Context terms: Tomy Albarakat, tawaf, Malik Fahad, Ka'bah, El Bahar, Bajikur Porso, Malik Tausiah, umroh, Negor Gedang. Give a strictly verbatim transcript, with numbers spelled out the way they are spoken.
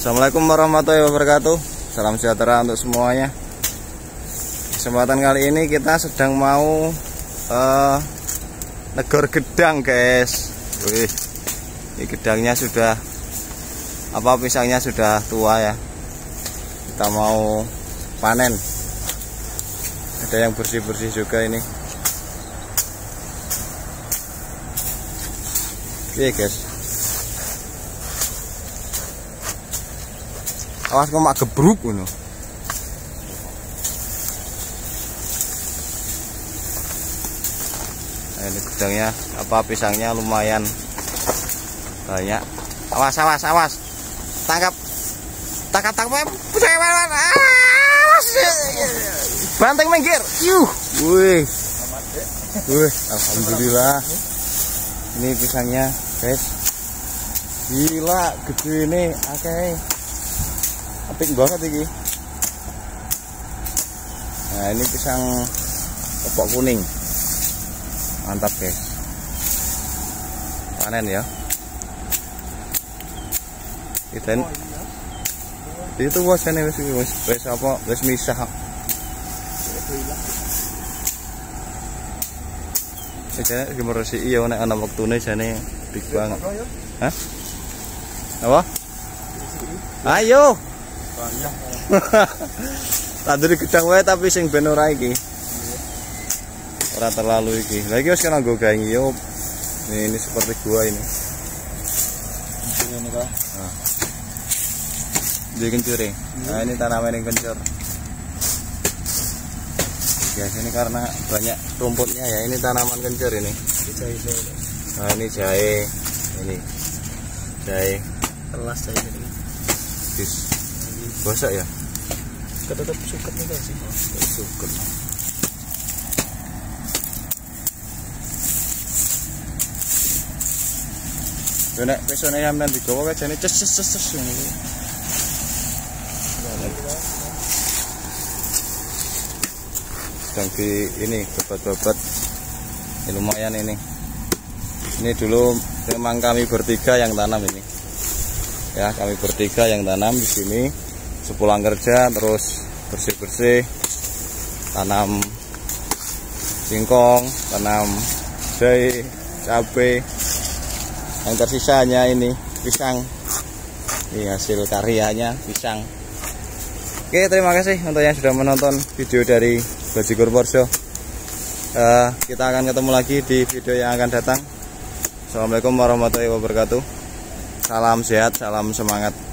Assalamualaikum warahmatullahi wabarakatuh. Salam sejahtera untuk semuanya. Kesempatan kali ini kita sedang mau uh, negor gedang, guys. Wih, ini gedangnya sudah apa pisangnya sudah tua ya. Kita mau panen. Ada yang bersih-bersih juga ini. Oke, guys. Awas kok mak gebruk ngono. Ini gedangnya apa pisangnya lumayan banyak. Awas, awas, awas. Tangkap. Tangkap, tangkap. Banteng minggir. Yuh. Wih. Wih, alhamdulillah. Ini pisangnya, guys. Gila, gede ini. Oke. Okay. Apik banget iki. Nah, ini pisang kepok kuning. Mantap, guys. Panen ya. Kita ini itu wasane wis wis wis apa wis misah. Jane iki meresiki ya nek ana wektune jane big banget. Hah? Apa? Ayo. Banyak. Tanduri gedang wae tapi sing ben ora iki. Ora terlalu iki. Lah iki wis kena nggo gaeng yo. Ini seperti gua ini. Ini kok. Nah. Dia kencur. Nah, ini tanaman yang kencur. Guys, ini karena banyak rumputnya ya, ini tanaman kencur ini. Nah, ini jahe, ini jahe telas jahe ini. Bis, basah ya? Ketutup suket nih guys. Suket. Benak pesone sampean digowo kajane ces ces ces ngene iki. Tangki ini bebat-bebat ini lumayan ini. Ini dulu memang kami bertiga yang tanam ini. Ya, kami bertiga yang tanam di sini. Sepulang kerja terus bersih-bersih, tanam singkong, tanam jahe, cabai. Yang tersisa hanya ini pisang. Ini hasil karyanya pisang. Oke, terima kasih untuk yang sudah menonton video dari Bajikur Porso. uh, Kita akan ketemu lagi di video yang akan datang. Assalamualaikum warahmatullahi wabarakatuh. Salam sehat, salam semangat.